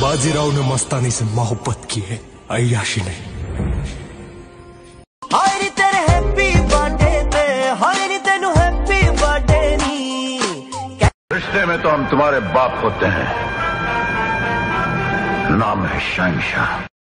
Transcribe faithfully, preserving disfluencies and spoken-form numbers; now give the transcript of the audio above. बाजीराव ने मस्तानी से मोहब्बत की है, अय्याशी नहीं। रिश्ते में तो हम तुम्हारे बाप होते हैं, नाम है शहंशाह।